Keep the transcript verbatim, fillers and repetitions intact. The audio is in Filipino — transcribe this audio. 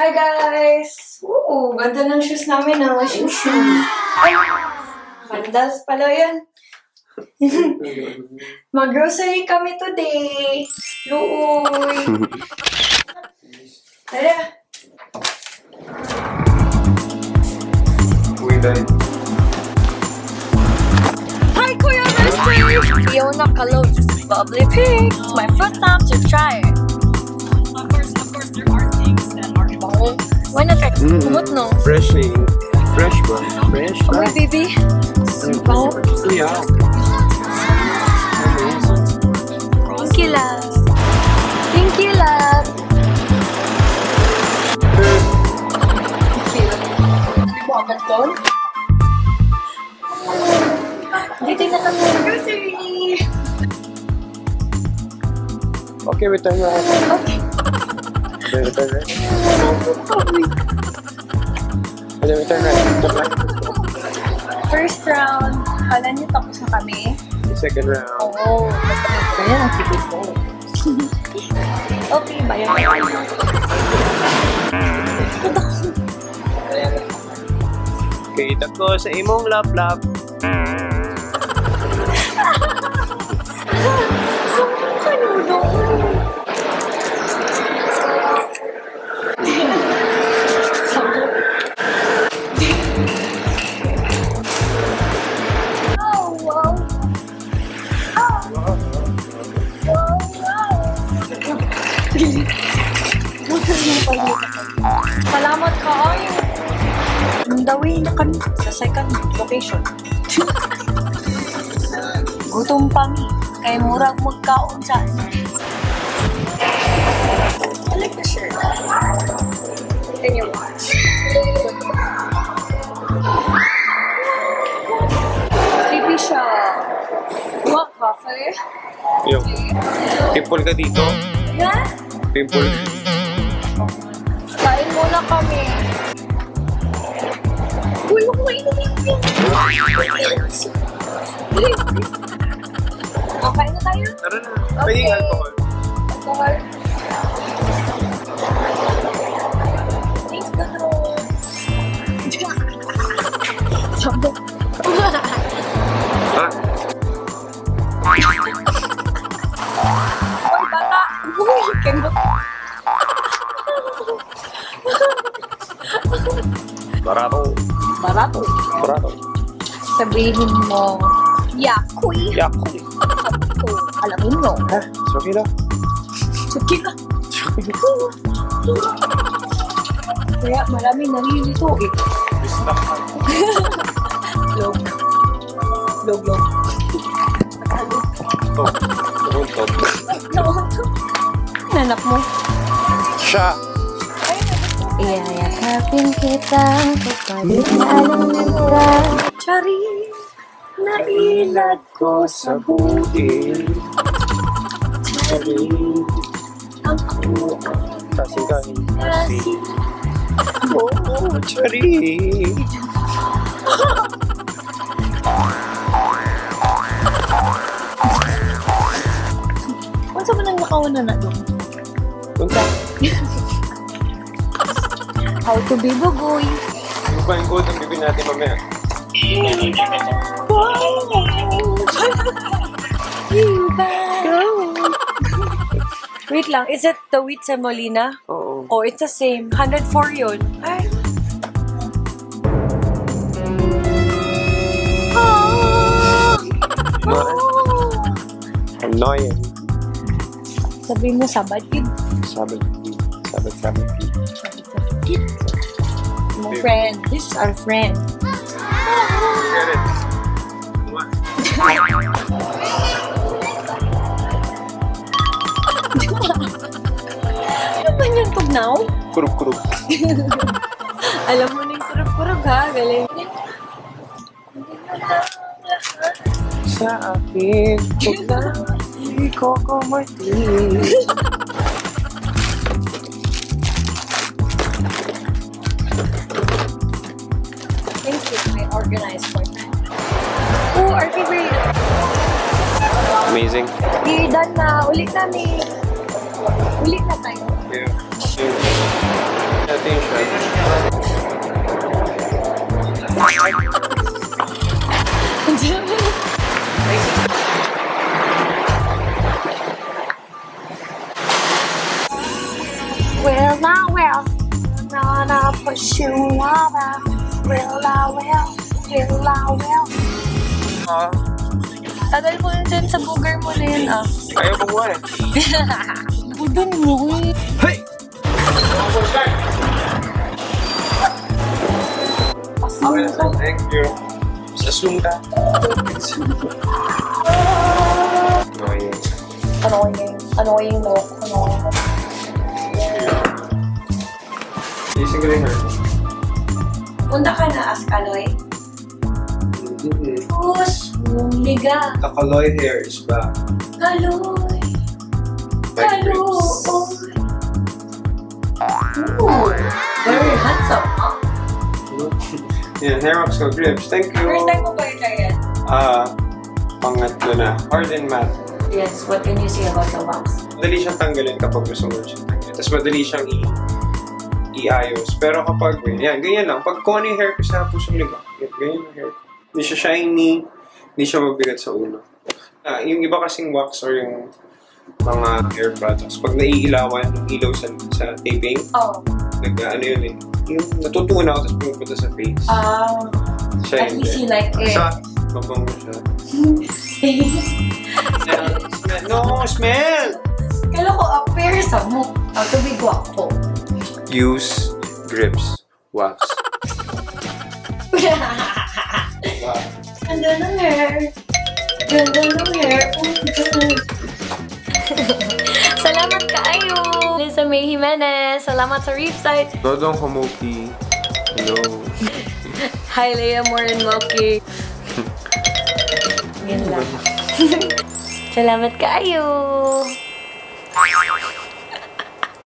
Hi guys! Ooh, ganda ng shoes namin na wash yung shoes. Ay! Vandals pala yun. Mag-grocery kami today. Luoy! Tara! Uy, dahil. Hi, Kuya Rusty! Fiona Calote Bubbly Pig. It's my first time to try it. Of course, of course, there are things that are wrong. Why not try mm. What no? Freshly. Fresh one. Fresh one. Oh, my baby. Simple. Yeah. Thank you, love. Thank you, love. Okay, we turn around. Okay. Then we turn right. And then we turn right. First round, kala niyo tapos na kami. Second round. Oo. Kaya ang tipid ko. Okay, bayan. Kita ko sa imong lap-lap. Saan ka nudong? Salamat ka kayo! On the way na kami sa second location. Gutom pami. Kay murag magkaon sa akin. I like the shirt. And your watch. Sleepy siya. What coffee? Yo. Pimple ka dito? Yeah? Pimple. Kain muna kami. Uy, huwag mainumin yun. Kain na tayo? Tara na. Pwede yung alcohol. Alcohol. Thanks, Dutro. Sambok. Ha? Uy, bata. Uy, kembot. Barato. Barato. Barato. Sabihin mo, yakoy. Yakoy. Oh, alamin mo. Ha? Sukila. Sukila. Sukila. Kaya marami naririto eh. Bistak ka. Log. Log, log. Matalog. Top. Top, top. Nanap mo. Siya. Iyayakapin kitang kapalit na alam nila. Charing nailad ko sa buhay. Charing ako ang kasing-kasing. Oh, charing. Kung saan mo nang makawan na na doon? Punta. How to be bugoy. Ano ba yung gold ang bibig natin mamaya? Wait lang, is it the wheat semolina? Oo. Oh, it's the same. one oh four yun. Ay. Oh. Oh. Annoying. Sabihin mo, sabad kid. Sabad kid. Sabad, sabad kid. My friend, this is our friend. Get it. What? Ano ba yung tugnaw? Kurug-kurug. Alam mo na yung kurug-kurug ha, galing. Sa akin, tugnaw, hindi ko kumating. Organized boyfriend. Oh, our favorite. Amazing. We're done na. Ulit na, may. Ulit na tayo. Yeah. Sure. Dati push you over. Will I will, will I will. Ah. Tagal ko yun dyan sa booger mo rin, ah. Ayaw ko buwan. Budon mo, eh. Hey! Okay, thank you. Sasum ka. Annoying. Annoying. Annoying mo. Annoying. Isang galing her. Punta ka na, Askaloy? Mm-hmm. Kus! Liga! Kakaloy hairs ba? Kaloy! Kaloy! Ooh! Very handsome, huh? Yeah, hair ups ka grips. Thank you! First time mo ba yung kaya? Ah, pangatlo na. Hard and matte. Yes, what can you say about the wax? Madali siyang tanggalin kapag gusto mo siyang tanggalin. Tapos madali siyang i... iayos. Pero kapag, yan, ganyan lang. Pag kung ano yung hair ko sa pusong liga, ganyan yung hair ko. Hindi siya shiny, hindi siya mabigat sa ulo. Ah, yung iba kasing wax or yung mga hair products, pag naiilawan, ilaw sa, sa taping, oh. Nag, ano yun eh, yung natutunan ako, tapos pumupunta sa face. Ah, uh, at least you like it. Sa, mabango siya. Smell, no, smell! Kala ko, a pair sa mo. Ang tubig wak ko. Use grips wax. Wow. Ganda ng hair. Ganda ng hair. Oh my God. Salamat kaayo. Liza May Jimenez. Salamat sa Reefside. Dodong Homoki. Hello. Hi Lea Morin Moki. Ganda. Salamat kaayo.